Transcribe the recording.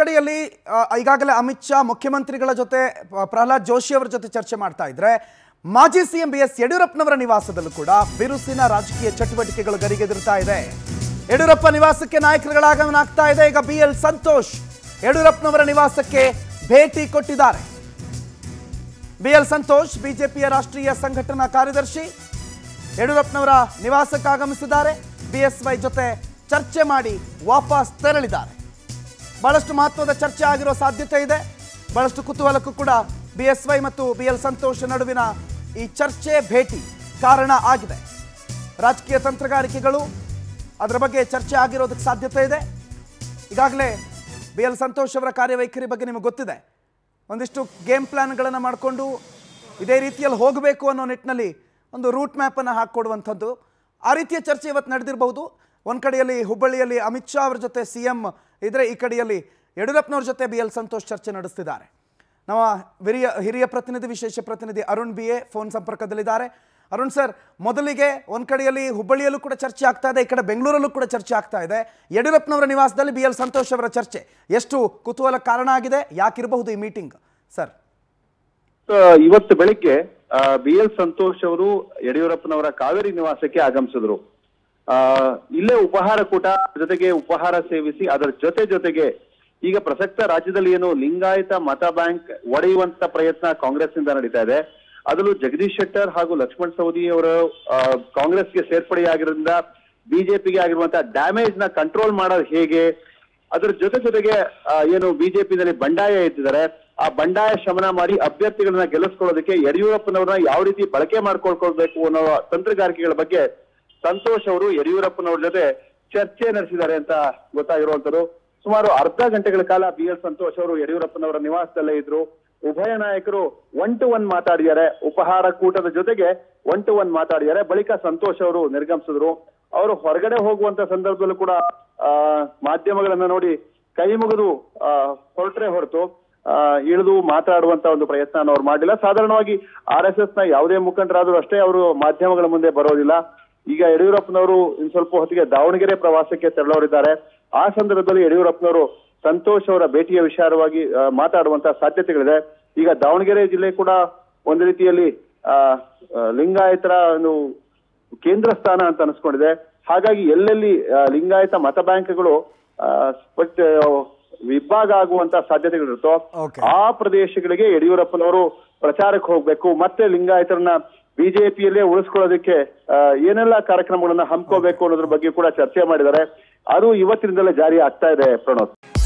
ಕಡೆಯಲ್ಲಿ ಈಗಾಗಲೇ ಅಮಿತ್ ಶಾ ಮುಖ್ಯಮಂತ್ರಿಗಳ ಜೊತೆ ಪ್ರಹ್ಲಾದ್ ಜೋಶಿ ಅವರ ಜೊತೆ ಚರ್ಚೆ ಮಾಡ್ತಾ ಇದ್ದರೆ ಮಾಜಿ ಸಿಎಂ ಬಿ ಎಸ್ ಯಡಿಯೂರಪ್ಪನವರ ನಿವಾಸದಲ್ಲೂ ಕೂಡ ಬಿರುಸಿನ ರಾಜಕೀಯ ಚಟುವಟಿಕೆಗಳು ಗರಿಗೆದರ್ತಾ ಇದೆ. ಯಡಿಯೂರಪ್ಪ ನಿವಾಸಕ್ಕೆ ನಾಯಕರುಗಳ ಆಗಮನ ಆಗ್ತಾ ಇದೆ. ಈಗ ಬಿಎಲ್ ಸಂತೋಷ್ ಯಡಿಯೂರಪ್ಪನವರ ನಿವಾಸಕ್ಕೆ ಭೇಟಿ ಕೊಟ್ಟಿದ್ದಾರೆ. ಬಿಎಲ್ ಸಂತೋಷ್ ಬಿಜೆಪಿಯ ರಾಷ್ಟ್ರೀಯ ಸಂಘಟನಾ ಕಾರ್ಯದರ್ಶಿ ಯಡಿಯೂರಪ್ಪನವರ ನಿವಾಸಕ್ಕೆ ಆಗಮಿಸಿದ್ದಾರೆ. ಬಿಎಸ್ವೈ ಜೊತೆ ಚರ್ಚೆ ಮಾಡಿ ವಾಪಸ್ ತೆರಳಿದ್ದಾರೆ. ಬಹಳಷ್ಟು ಮಹತ್ವದ ಚರ್ಚೆ ಆಗಿರೋ ಸಾಧ್ಯತೆ ಇದೆ. ಬಹಳಷ್ಟು ಕುತೂಹಲಕ್ಕೂ ಕೂಡ ಬಿಎಸ್ವೈ ಮತ್ತು ಬಿಎಲ್ ಸಂತೋಷ್ ನಡುವಿನ ಈ ಚರ್ಚೆ ಭೇಟಿ ಕಾರಣ ಆಗಿದೆ. ರಾಜಕೀಯ ತಂತ್ರಗಾರಿಕೆಗಳು ಅದರ ಬಗ್ಗೆ ಚರ್ಚೆ ಆಗಿರೋದಕ್ಕೆ ಸಾಧ್ಯತೆ ಇದೆ. ಈಗಾಗಲೇ ಬಿಎಲ್ ಸಂತೋಷ್ ಅವರ ಕಾರ್ಯವೈಖರಿ ಬಗ್ಗೆ ನಿಮಗೆ ಗೊತ್ತಿದೆ. ಒಂದಿಷ್ಟು ಗೇಮ್ ಪ್ಲಾನ್ಗಳನ್ನು ಮಾಡಿಕೊಂಡು ಇದೇ ರೀತಿಯಲ್ಲಿ ಹೋಗಬೇಕು ಅನ್ನೋ ನಿಟ್ಟಿನಲ್ಲಿ ಒಂದು ರೂಟ್ ಮ್ಯಾಪನ್ನು ಹಾಕಿಕೊಡುವಂಥದ್ದು, ಆ ರೀತಿಯ ಚರ್ಚೆ ಇವತ್ತು ನಡೆದಿರಬಹುದು. ಒಂದು ಕಡೆಯಲ್ಲಿ ಹುಬ್ಬಳ್ಳಿಯಲ್ಲಿ ಅಮಿತ್ ಶಾ ಅವರ ಜೊತೆ ಸಿ ಎಂ ಇದ್ರೆ, ಈ ಕಡೆಯಲ್ಲಿ ಯಡಿಯೂರಪ್ಪನವ್ರ ಜೊತೆ ಬಿ ಎಲ್ ಸಂತೋಷ್ ಚರ್ಚೆ ನಡೆಸ್ತಿದ್ದಾರೆ. ನಮ್ಮ ಹಿರಿಯ ಪ್ರತಿನಿಧಿ ವಿಶೇಷ ಪ್ರತಿನಿಧಿ ಅರುಣ್ ಬಿ ಎ ಫೋನ್ ಸಂಪರ್ಕದಲ್ಲಿದ್ದಾರೆ. ಅರುಣ್ ಸರ್, ಮೊದಲಿಗೆ ಒಂದು ಕಡೆಯಲ್ಲಿ ಹುಬ್ಬಳ್ಳಿಯಲ್ಲೂ ಕೂಡ ಚರ್ಚೆ ಆಗ್ತಾ ಇದೆ, ಈ ಕಡೆ ಬೆಂಗಳೂರಲ್ಲೂ ಕೂಡ ಚರ್ಚೆ ಆಗ್ತಾ ಇದೆ. ಯಡಿಯೂರಪ್ಪನವರ ನಿವಾಸದಲ್ಲಿ ಬಿ ಎಲ್ ಸಂತೋಷ್ ಅವರ ಚರ್ಚೆ ಎಷ್ಟು ಕುತೂಹಲ ಕಾರಣ ಆಗಿದೆ, ಯಾಕಿರಬಹುದು ಈ ಮೀಟಿಂಗ್ ಸರ್? ಇವತ್ತು ಬೆಳಿಗ್ಗೆ ಬಿ ಎಲ್ ಸಂತೋಷ್ ಅವರು ಯಡಿಯೂರಪ್ಪನವರ ಕಾವೇರಿ ನಿವಾಸಕ್ಕೆ ಆಗಮಿಸಿದ್ರು. ಇಲ್ಲೇ ಉಪಹಾರ ಕೂಟ, ಜೊತೆಗೆ ಉಪಹಾರ ಸೇವಿಸಿ ಅದರ ಜೊತೆಗೆ ಈಗ ಪ್ರಸಕ್ತ ರಾಜ್ಯದಲ್ಲಿ ಏನು ಲಿಂಗಾಯತ ಮತ ಬ್ಯಾಂಕ್ ಒಡೆಯುವಂತ ಪ್ರಯತ್ನ ಕಾಂಗ್ರೆಸ್ ನಿಂದ ನಡೀತಾ ಇದೆ. ಅದರಲ್ಲೂ ಜಗದೀಶ್ ಶೆಟ್ಟರ್ ಹಾಗೂ ಲಕ್ಷ್ಮಣ್ ಸವದಿ ಅವರು ಕಾಂಗ್ರೆಸ್ಗೆ ಸೇರ್ಪಡೆಯಾಗಿರೋದ್ರಿಂದ ಬಿಜೆಪಿಗೆ ಆಗಿರುವಂತಹ ಡ್ಯಾಮೇಜ್ ನ ಕಂಟ್ರೋಲ್ ಮಾಡೋದು ಹೇಗೆ, ಅದರ ಜೊತೆಗೆ ಏನು ಬಿಜೆಪಿನಲ್ಲಿ ಬಂಡಾಯ ಎತ್ತಿದ್ದಾರೆ, ಆ ಬಂಡಾಯ ಶಮನ ಮಾಡಿ ಅಭ್ಯರ್ಥಿಗಳನ್ನ ಗೆಲ್ಲಿಸ್ಕೊಳ್ಳೋದಕ್ಕೆ ಯಡಿಯೂರಪ್ಪನವ್ರನ್ನ ಯಾವ ರೀತಿ ಬಳಕೆ ಮಾಡ್ಕೊಳ್ಕೊಳ್ಬೇಕು ಅನ್ನೋ ತಂತ್ರಗಾರಿಕೆಗಳ ಬಗ್ಗೆ ಸಂತೋಷ್ ಅವರು ಯಡಿಯೂರಪ್ಪನವ್ರ ಜೊತೆ ಚರ್ಚೆ ನಡೆಸಿದ್ದಾರೆ ಅಂತ ಗೊತ್ತಾಗಿರುವಂತರು. ಸುಮಾರು ಅರ್ಧ ಗಂಟೆಗಳ ಕಾಲ ಬಿ ಎಲ್ ಸಂತೋಷ್ ಅವರು ಯಡಿಯೂರಪ್ಪನವರ ನಿವಾಸದಲ್ಲೇ ಇದ್ರು. ಉಭಯ ನಾಯಕರು 1-to-1 ಮಾತಾಡಿದ್ದಾರೆ. ಉಪಹಾರ ಕೂಟದ ಜೊತೆಗೆ 1-to-1 ಮಾತಾಡಿದ್ದಾರೆ. ಬಳಿಕ ಸಂತೋಷ್ ಅವರು ನಿರ್ಗಮಿಸಿದ್ರು. ಅವರು ಹೊರಗಡೆ ಹೋಗುವಂತ ಸಂದರ್ಭದಲ್ಲೂ ಕೂಡ ಮಾಧ್ಯಮಗಳನ್ನ ನೋಡಿ ಕೈ ಮುಗಿದು ಹೊರಟ್ರೆ ಹೊರತು ಇಳಿದು ಮಾತಾಡುವಂತ ಒಂದು ಪ್ರಯತ್ನ ಅವ್ರು ಮಾಡಿಲ್ಲ. ಸಾಧಾರಣವಾಗಿ RSS ನ ಯಾವುದೇ ಮುಖಂಡರಾದ್ರೂ ಅಷ್ಟೇ ಅವರು ಮಾಧ್ಯಮಗಳ ಮುಂದೆ ಬರೋದಿಲ್ಲ. ಈಗ ಯಡಿಯೂರಪ್ಪನವರು ಇನ್ ಸ್ವಲ್ಪ ಹೊತ್ತಿಗೆ ದಾವಣಗೆರೆ ಪ್ರವಾಸಕ್ಕೆ ತೆರಳೋರಿದ್ದಾರೆ. ಆ ಸಂದರ್ಭದಲ್ಲಿ ಯಡಿಯೂರಪ್ಪನವರು ಸಂತೋಷ್ ಅವರ ಭೇಟಿಯ ವಿಚಾರವಾಗಿ ಮಾತಾಡುವಂತಹ ಸಾಧ್ಯತೆಗಳಿದೆ. ಈಗ ದಾವಣಗೆರೆ ಜಿಲ್ಲೆ ಕೂಡ ಒಂದು ರೀತಿಯಲ್ಲಿ ಲಿಂಗಾಯತರ ಒಂದು ಕೇಂದ್ರ ಸ್ಥಾನ ಅಂತ ಅನಿಸ್ಕೊಂಡಿದೆ. ಹಾಗಾಗಿ ಎಲ್ಲೆಲ್ಲಿ ಲಿಂಗಾಯತ ಮತ ಬ್ಯಾಂಕ್ಗಳು ವಿಭಾಗ ಆಗುವಂತ ಸಾಧ್ಯತೆಗಳಿರುತ್ತೋ ಆ ಪ್ರದೇಶಗಳಿಗೆ ಯಡಿಯೂರಪ್ಪನವರು ಪ್ರಚಾರಕ್ಕೆ ಹೋಗ್ಬೇಕು. ಮತ್ತೆ ಲಿಂಗಾಯತರನ್ನ ಬಿಜೆಪಿಯಲ್ಲೇ ಉಳಿಸ್ಕೊಳ್ಳೋದಕ್ಕೆ ಏನೆಲ್ಲ ಕಾರ್ಯಕ್ರಮಗಳನ್ನ ಹಮ್ಮಿಕೋಬೇಕು ಅನ್ನೋದ್ರ ಬಗ್ಗೆ ಕೂಡ ಚರ್ಚೆ ಮಾಡಿದ್ದಾರೆ. ಅದು ಇವತ್ತಿನಿಂದಲೇ ಜಾರಿ ಆಗ್ತಾ ಇದೆ ಪ್ರಣೋದ್.